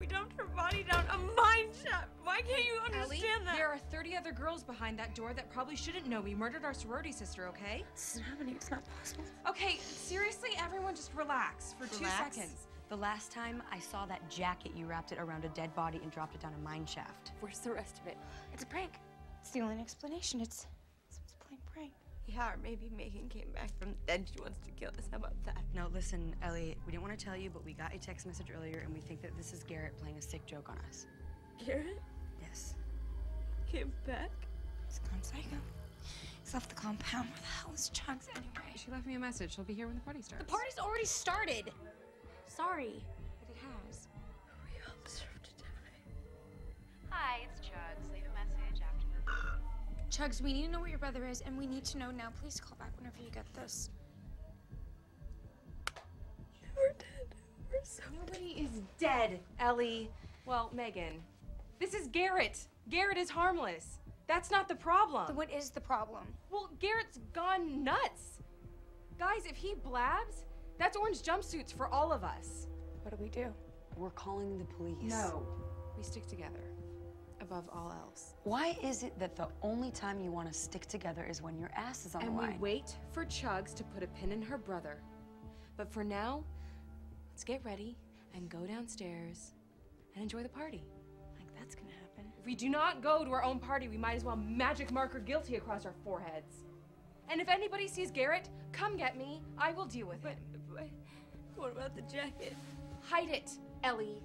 We dumped her body down a mine shaft. Why can't you understand Ellie, that? There are 30 other girls behind that door that probably shouldn't know we murdered our sorority sister, okay? This isn't happening. It's not possible. Okay, seriously, everyone just relax for 2 seconds. The last time I saw that jacket, you wrapped it around a dead body and dropped it down a mine shaft. Where's the rest of it? It's a prank. It's the only explanation. It's a plain prank. Yeah, or maybe Megan came back from the dead. She wants to kill us. How about that? No, listen, Ellie, we didn't want to tell you, but we got a text message earlier, and we think that this is Garrett playing a sick joke on us. Garrett? Yes. Came back? He's gone psycho. He's left the compound. Where the hell is Chugs anyway? She left me a message. She'll be here when the party starts. The party's already started! Sorry, but it has. We all deserve to die. Hi, it's Chugs. Leave a message after the... Chugs, we need to know where your brother is, and we need to know now. Please call back whenever you get this. We're dead. We're so Nobody dead. Is dead, Ellie. Well, Megan. This is Garrett. Garrett is harmless. That's not the problem. Then what is the problem? Well, Garrett's gone nuts. Guys, if he blabs, that's orange jumpsuits for all of us. What do? We're calling the police. No. We stick together. Above all else. Why is it that the only time you want to stick together is when your ass is on the line? And we wait for Chugs to put a pin in her brother. But for now, let's get ready and go downstairs and enjoy the party. Like that's gonna happen. If we do not go to our own party, we might as well magic marker guilty across our foreheads. And if anybody sees Garrett, come get me. I will deal with it. But what about the jacket? Hide it, Ellie.